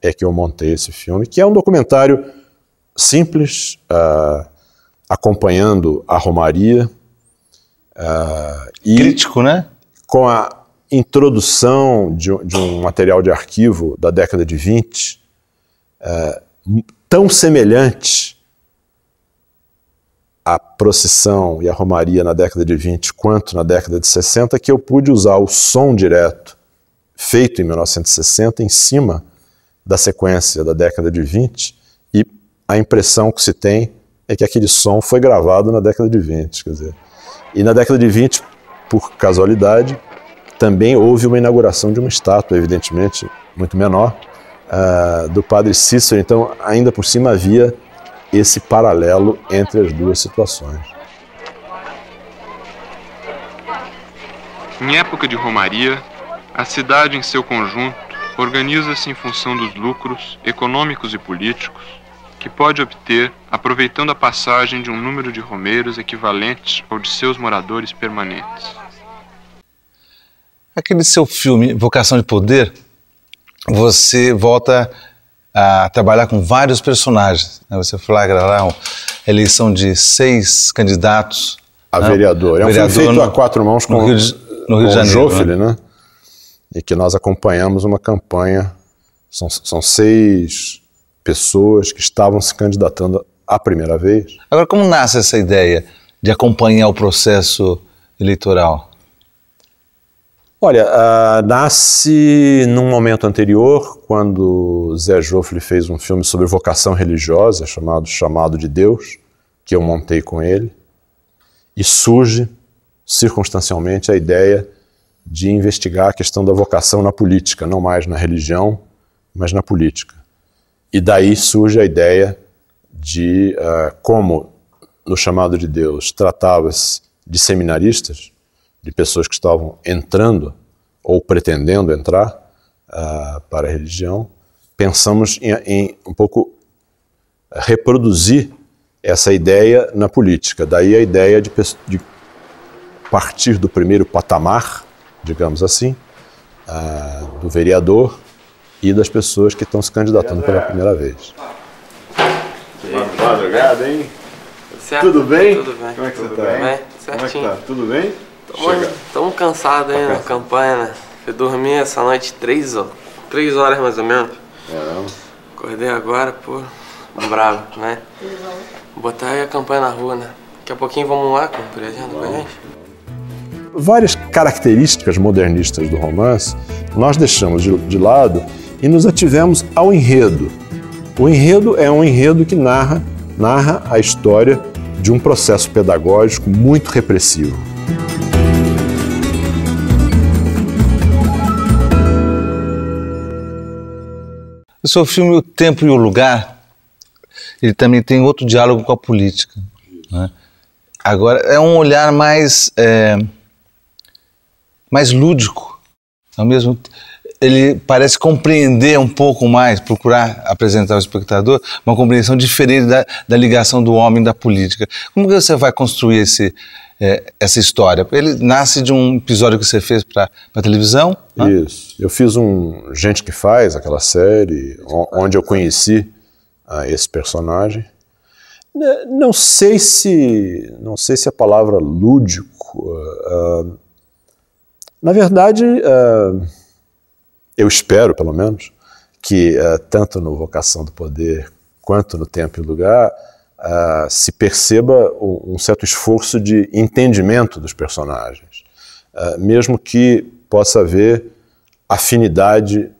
é que eu montei esse filme, que é um documentário simples, uh, acompanhando a Romaria. Uh, e Crítico, né? Com a introdução de, de um material de arquivo da década de vinte, é, tão semelhante à procissão e à romaria na década de vinte quanto na década de sessenta, que eu pude usar o som direto feito em mil novecentos e sessenta em cima da sequência da década de vinte, e a impressão que se tem é que aquele som foi gravado na década de vinte, quer dizer, e na década de vinte, por casualidade, também houve uma inauguração de uma estátua, evidentemente, muito menor, uh, do Padre Cícero. Então, ainda por cima, havia esse paralelo entre as duas situações. Em época de romaria, a cidade em seu conjunto organiza-se em função dos lucros econômicos e políticos que pode obter aproveitando a passagem de um número de romeiros equivalente ao de seus moradores permanentes. Aquele seu filme, Vocação de Poder, você volta a trabalhar com vários personagens. Né? Você flagra lá a eleição de seis candidatos a né? vereador. É um vereador filme feito no, a quatro mãos com, no Rio de, no Rio com de Janeiro, o Joffre, né? né? E que nós acompanhamos uma campanha. São, são seis pessoas que estavam se candidatando à primeira vez. Agora, como nasce essa ideia de acompanhar o processo eleitoral? Olha, uh, nasce num momento anterior, quando Zé Joffre fez um filme sobre vocação religiosa, chamado Chamado de Deus, que eu montei com ele, e surge, circunstancialmente, a ideia de investigar a questão da vocação na política, não mais na religião, mas na política. E daí surge a ideia de uh, como, no Chamado de Deus, tratava-se de seminaristas, de pessoas que estavam entrando ou pretendendo entrar uh, para a religião, pensamos em, em um pouco reproduzir essa ideia na política. Daí a ideia de, de partir do primeiro patamar, digamos assim, a, do vereador e das pessoas que estão se candidatando pela primeira vez. Boa madrugada, hein? Certo. Tudo bem? Tudo bem. Como é que você está? Bem? Certinho. Como é que tá? Tudo bem? Estamos cansados, hein, na campanha, né? Eu dormi essa noite três horas, três horas mais ou menos. Caramba. Acordei agora, pô, bravo, né? Botar aí a campanha na rua, né? Daqui a pouquinho vamos lá com a agenda com a gente. Várias características modernistas do romance nós deixamos de, de lado e nos ativemos ao enredo. O enredo é um enredo que narra, narra a história de um processo pedagógico muito repressivo. O seu filme O Tempo e o Lugar, ele também tem outro diálogo com a política, né? Agora, é um olhar mais, é, mais lúdico, ao mesmo tempo. Ele parece compreender um pouco mais, procurar apresentar ao espectador uma compreensão diferente da, da ligação do homem da política. Como que você vai construir esse, é, essa história? Ele nasce de um episódio que você fez para a televisão? Isso. Né? Eu fiz um Gente que Faz, aquela série, onde eu conheci ah, esse personagem. Não sei se, não sei se a palavra lúdico... Ah, na verdade... Ah, eu espero, pelo menos, que uh, tanto no Vocação do Poder quanto no Tempo e Lugar uh, se perceba um, um certo esforço de entendimento dos personagens, uh, mesmo que possa haver afinidade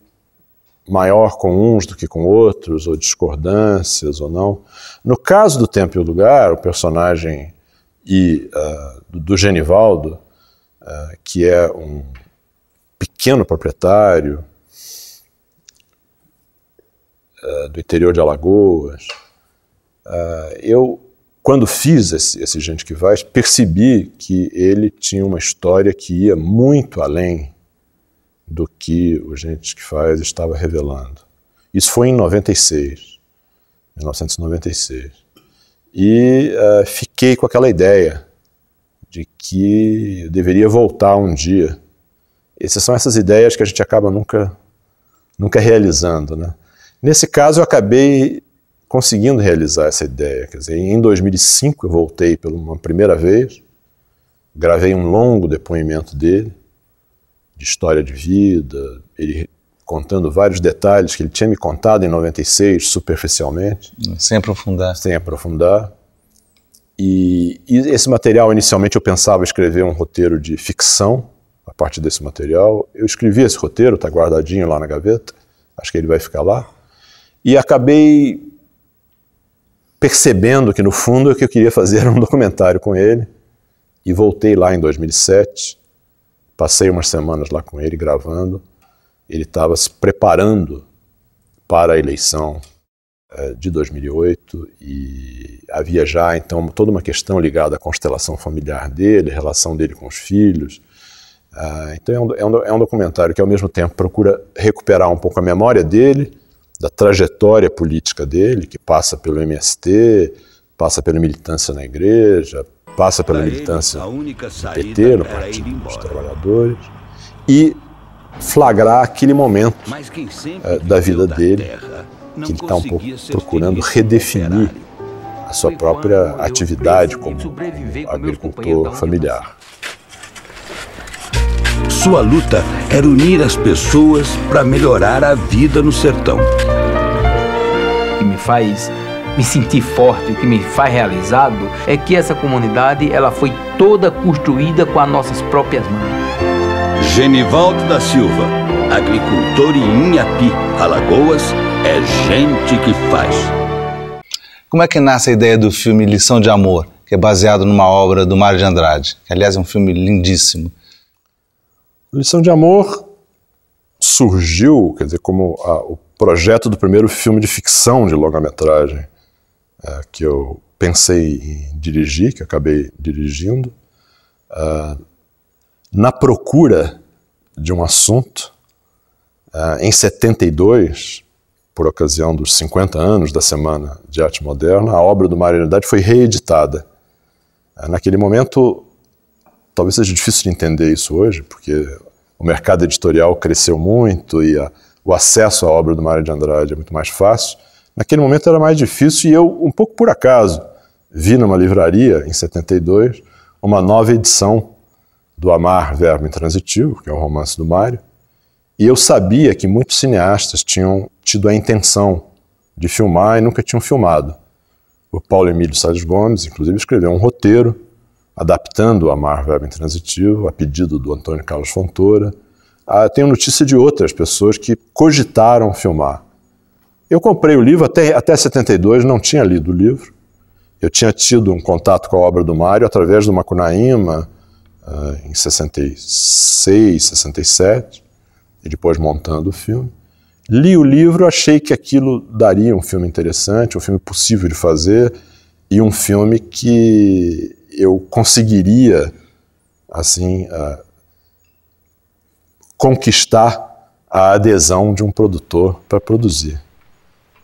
maior com uns do que com outros, ou discordâncias ou não. No caso do Tempo e Lugar, o personagem e, uh, do Genivaldo, uh, que é um pequeno proprietário uh, do interior de Alagoas. Uh, eu, quando fiz esse, esse Gente que Faz, percebi que ele tinha uma história que ia muito além do que o Gente que Faz estava revelando. Isso foi em noventa e seis, mil novecentos e noventa e seis. E uh, fiquei com aquela ideia de que eu deveria voltar um dia. Essas são essas ideias que a gente acaba nunca, nunca realizando, né? Nesse caso, eu acabei conseguindo realizar essa ideia. Quer dizer, em dois mil e cinco, eu voltei por uma primeira vez, gravei um longo depoimento dele, de história de vida, ele contando vários detalhes que ele tinha me contado em noventa e seis, superficialmente. Sem aprofundar. Sem aprofundar. E, e esse material, inicialmente, eu pensava escrever um roteiro de ficção, a partir desse material. Eu escrevi esse roteiro, está guardadinho lá na gaveta, acho que ele vai ficar lá, e acabei percebendo que, no fundo, o que eu queria fazer era um documentário com ele, e voltei lá em dois mil e sete, passei umas semanas lá com ele, gravando. Ele estava se preparando para a eleição eh, de dois mil e oito, e havia já, então, toda uma questão ligada à constelação familiar dele, a relação dele com os filhos. Ah, então é um, é, um, é um documentário que, ao mesmo tempo, procura recuperar um pouco a memória dele, da trajetória política dele, que passa pelo M S T, passa pela militância na igreja, passa pela militância do P T, no Partido dos Trabalhadores, e flagrar aquele momento ah, da vida dele, que ele está um pouco procurando redefinir a sua própria atividade como, como agricultor familiar. Sua luta era unir as pessoas para melhorar a vida no sertão. O que me faz me sentir forte, o que me faz realizado, é que essa comunidade ela foi toda construída com as nossas próprias mãos. Genivaldo da Silva, agricultor em Inhapi, Alagoas, é gente que faz. Como é que nasce a ideia do filme Lição de Amor, que é baseado numa obra do Mário de Andrade, que, aliás, é um filme lindíssimo? Lição de Amor surgiu, quer dizer, como a, o projeto do primeiro filme de ficção de longa-metragem é, que eu pensei em dirigir, que eu acabei dirigindo, é, na procura de um assunto. É, em setenta e dois, por ocasião dos cinquenta anos da Semana de Arte Moderna, a obra do Mário de Andrade foi reeditada. Naquele momento, talvez seja difícil de entender isso hoje, porque o mercado editorial cresceu muito e a, o acesso à obra do Mário de Andrade é muito mais fácil. Naquele momento era mais difícil e eu, um pouco por acaso, vi numa livraria, em setenta e dois, uma nova edição do Amar Verbo Intransitivo, que é o romance do Mário, e eu sabia que muitos cineastas tinham tido a intenção de filmar e nunca tinham filmado. O Paulo Emílio Salles Gomes, inclusive, escreveu um roteiro adaptando o Amar Verbo Intransitivo, a pedido do Antônio Carlos Fontoura. Ah, tenho notícia de outras pessoas que cogitaram filmar. Eu comprei o livro, até, até setenta e dois não tinha lido o livro. Eu tinha tido um contato com a obra do Mário através do Macunaíma, em sessenta e seis, sessenta e sete, e depois montando o filme. Li o livro, achei que aquilo daria um filme interessante, um filme possível de fazer, e um filme que eu conseguiria, assim, uh, conquistar a adesão de um produtor para produzir.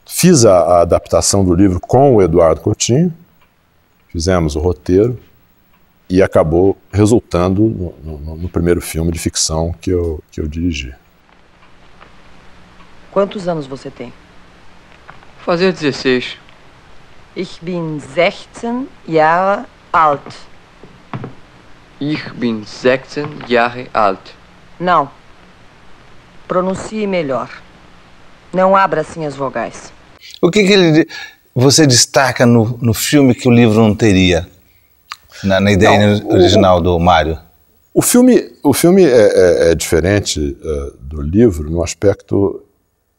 Fiz a, a adaptação do livro com o Eduardo Coutinho, fizemos o roteiro, e acabou resultando no, no, no primeiro filme de ficção que eu, que eu dirigi. Quantos anos você tem? Vou fazer dezesseis. Ich bin sechzehn Jahre alt. Ich bin sechzehn Jahre alt. Não. Pronuncie melhor. Não abra assim as vogais. O que, que ele, você destaca no, no filme que o livro não teria? Na, na ideia não, original o, do Mário. O filme, o filme é, é, é diferente uh, do livro no aspecto...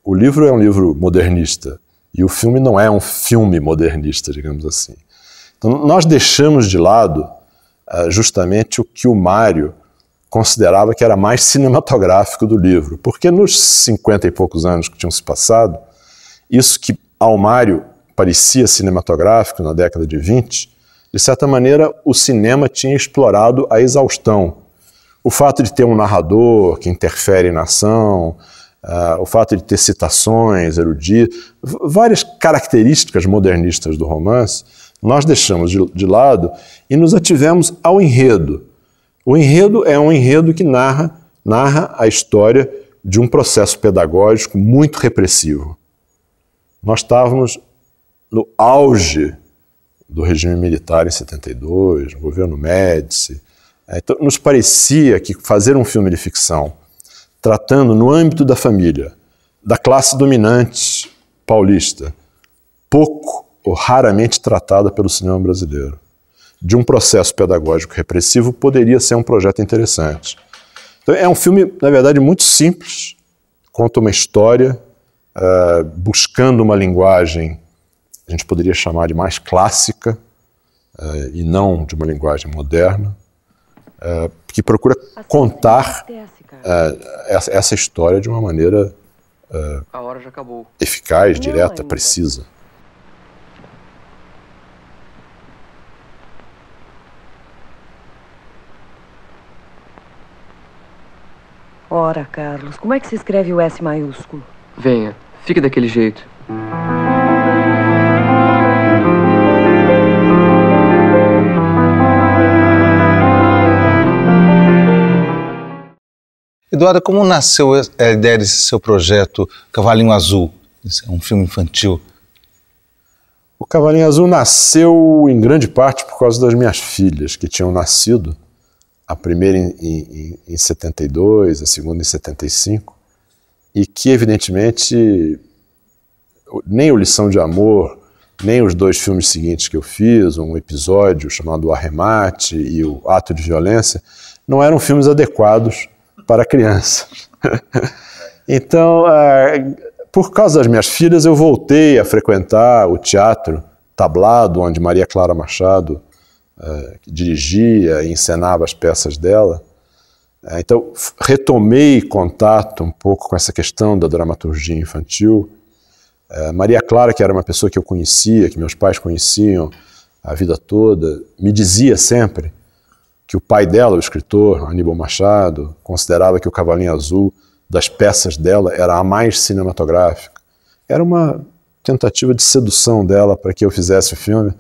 O livro é um livro modernista e o filme não é um filme modernista, digamos assim. Então, nós deixamos de lado uh, justamente o que o Mário considerava que era mais cinematográfico do livro, porque nos cinquenta e poucos anos que tinham se passado, isso que ao Mário parecia cinematográfico na década de vinte... De certa maneira, o cinema tinha explorado a exaustão. O fato de ter um narrador que interfere na ação, uh, o fato de ter citações, eruditos, várias características modernistas do romance, nós deixamos de, de lado e nos ativemos ao enredo. O enredo é um enredo que narra, narra a história de um processo pedagógico muito repressivo. Nós estávamos no auge do regime militar em setenta e dois, no governo Médici. Então, nos parecia que fazer um filme de ficção tratando no âmbito da família, da classe dominante paulista, pouco ou raramente tratada pelo cinema brasileiro, de um processo pedagógico repressivo, poderia ser um projeto interessante. Então, é um filme, na verdade, muito simples, conta uma história, uh, buscando uma linguagem a gente poderia chamar de mais clássica uh, e não de uma linguagem moderna, uh, que procura contar uh, essa, essa história de uma maneira uh, a hora já acabou. eficaz, não direta, ainda. precisa. Ora, Carlos, como é que se escreve o S maiúsculo? Venha, fica daquele jeito. Eduardo, como nasceu a ideia desse seu projeto Cavalinho Azul? Esse é um filme infantil. O Cavalinho Azul nasceu em grande parte por causa das minhas filhas, que tinham nascido, a primeira em, em, em setenta e dois, a segunda em setenta e cinco, e que, evidentemente, nem o Lição de Amor, nem os dois filmes seguintes que eu fiz, um episódio chamado O Arremate e o Ato de Violência, não eram filmes adequados para crianças. Então, ah, por causa das minhas filhas, eu voltei a frequentar o teatro tablado, onde Maria Clara Machado ah, dirigia e encenava as peças dela. Ah, então, retomei contato um pouco com essa questão da dramaturgia infantil. Ah, Maria Clara, que era uma pessoa que eu conhecia, que meus pais conheciam a vida toda, me dizia sempre que o pai dela, o escritor Aníbal Machado, considerava que o Cavalinho Azul, das peças dela, era a mais cinematográfica. Era uma tentativa de sedução dela para que eu fizesse o filme.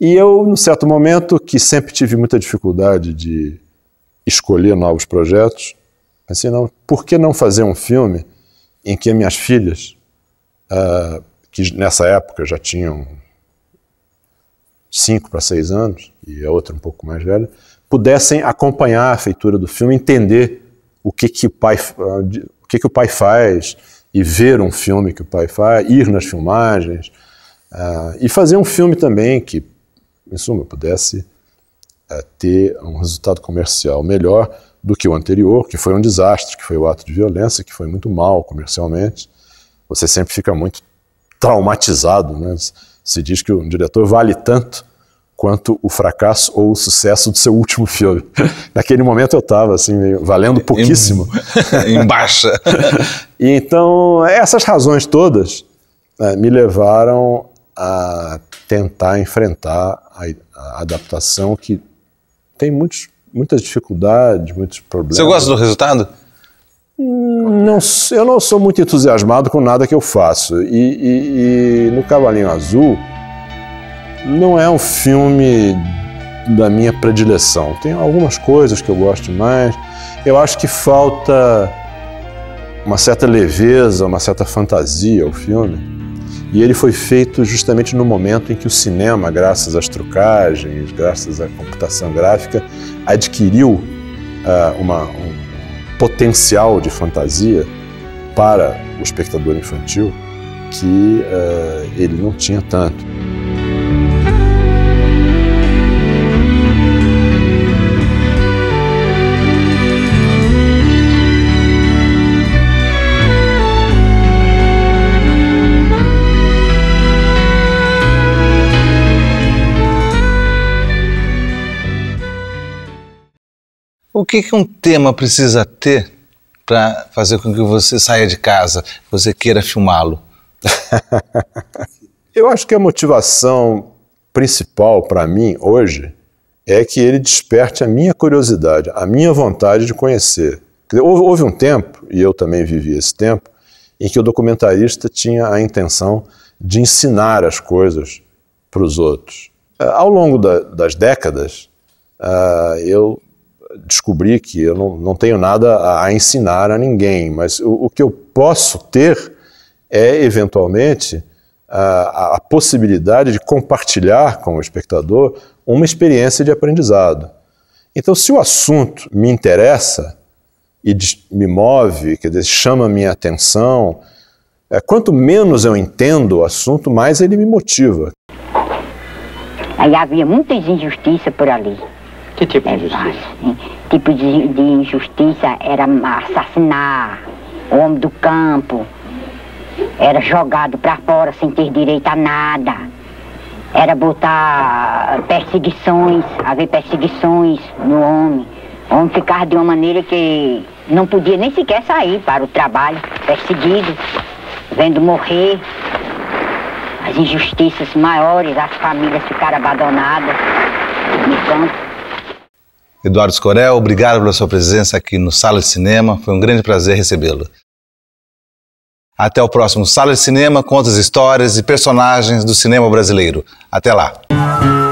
E eu, num certo momento, que sempre tive muita dificuldade de escolher novos projetos, pensei, não, por que não fazer um filme em que minhas filhas, uh, que nessa época já tinham cinco para seis anos, e a outra um pouco mais velha, pudessem acompanhar a feitura do filme, entender o que, que, o, pai, o, que, que o pai faz, e ver um filme que o pai faz, ir nas filmagens, uh, e fazer um filme também que, em suma, pudesse uh, ter um resultado comercial melhor do que o anterior, que foi um desastre, que foi o Ato de Violência, que foi muito mal comercialmente. Você sempre fica muito traumatizado, né? Se diz que um diretor vale tanto quanto o fracasso ou o sucesso do seu último filme. Naquele momento eu estava assim, meio, valendo pouquíssimo. Em baixa. E então, essas razões todas né, me levaram a tentar enfrentar a, a adaptação, que tem muitos, muitas dificuldades, muitos problemas. Você gosta do resultado? Não, eu não sou muito entusiasmado com nada que eu faço. E, e, e no Cavalinho Azul não é um filme da minha predileção. Tem algumas coisas que eu gosto mais. Eu acho que falta uma certa leveza, uma certa fantasia ao filme. E ele foi feito justamente no momento em que o cinema, graças às trucagens, graças à computação gráfica, adquiriu uh, uma... Um, potencial de fantasia para o espectador infantil que uh, ele não tinha tanto. O que, que um tema precisa ter para fazer com que você saia de casa, você queira filmá-lo? Eu acho que a motivação principal para mim hoje é que ele desperte a minha curiosidade, a minha vontade de conhecer. Houve um tempo, e eu também vivi esse tempo, em que o documentarista tinha a intenção de ensinar as coisas para os outros. Ao longo da, das décadas, uh, eu... descobri que eu não, não tenho nada a ensinar a ninguém, mas o, o que eu posso ter é, eventualmente, a, a possibilidade de compartilhar com o espectador uma experiência de aprendizado. Então, se o assunto me interessa e me move, quer dizer, chama a minha atenção, é, quanto menos eu entendo o assunto, mais ele me motiva. Aí havia muitas injustiças por ali. Que tipo de injustiça? É, tipo de, de injustiça era assassinar o homem do campo, era jogado para fora sem ter direito a nada, era botar perseguições, haver perseguições no homem. O homem ficava de uma maneira que não podia nem sequer sair para o trabalho, perseguido, vendo morrer. As injustiças maiores, as famílias ficaram abandonadas no campo. Eduardo Escorel, obrigado pela sua presença aqui no Sala de Cinema. Foi um grande prazer recebê-lo. Até o próximo Sala de Cinema, conta as histórias e personagens do cinema brasileiro. Até lá!